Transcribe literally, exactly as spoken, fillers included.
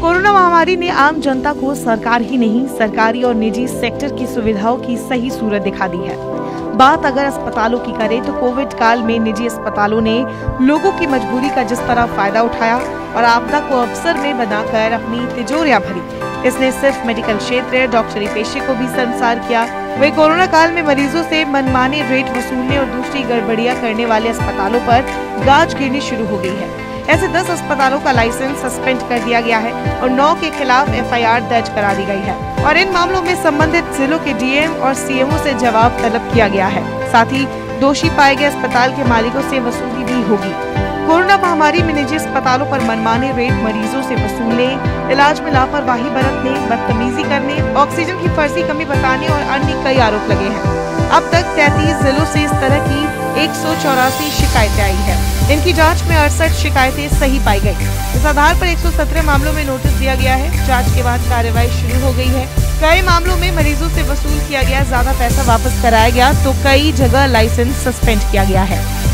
Corona महामारी ने आम जनता को सरकार ही नहीं, सरकारी और निजी सेक्टर की सुविधाओं की सही सूरत दिखा दी है। बात अगर अस्पतालों की करें तो कोविड काल में निजी अस्पतालों ने लोगों की मजबूरी का जिस तरह फायदा उठाया और आपदा को अवसर में बनाकर अपनी तिजोरियां भरी, इसने सिर्फ मेडिकल क्षेत्र, डॉक्टरी पेशे को भी शर्मसार किया। वे कोरोना काल में मरीजों से मनमाने रेट वसूलने और दूसरी गड़बड़ियां करने वाले अस्पतालों पर गाज गिरनी शुरू हो गई है। ऐसे दस अस्पतालों का लाइसेंस सस्पेंड कर दिया गया है और नौ के खिलाफ एफ आई आर दर्ज करा दी गई है और इन मामलों में संबंधित जिलों के डी एम और सी एम ओ से जवाब तलब किया गया है। साथ ही दोषी पाए गए अस्पताल के मालिकों से वसूली भी होगी। कोरोना महामारी में निजी अस्पतालों पर मनमाने रेट मरीजों से वसूलने, इलाज में लापरवाही बरतने, बदतमीजी करने, ऑक्सीजन की फर्जी कमी बताने और अन्य कई आरोप लगे हैं। अब तक तैंतीस जिलों से इस तरह की एक सौ चौरासी शिकायतें आई है। इनकी जांच में अड़सठ शिकायतें सही पाई गई। इस आधार पर एक सौ सत्रह मामलों में नोटिस दिया गया है। जांच के बाद कार्रवाई शुरू हो गई है। कई मामलों में मरीजों से वसूल किया गया ज्यादा पैसा वापस कराया गया तो कई जगह लाइसेंस सस्पेंड किया गया है।